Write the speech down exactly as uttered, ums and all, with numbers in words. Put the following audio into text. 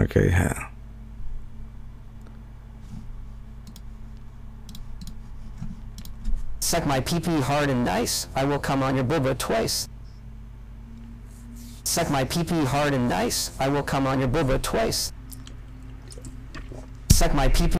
Okay, ja. Suck my pee-pee hard and nice. I will come on your booba twice. Suck my pee-pee hard and nice. I will come on your booba twice. Suck my pee-pee.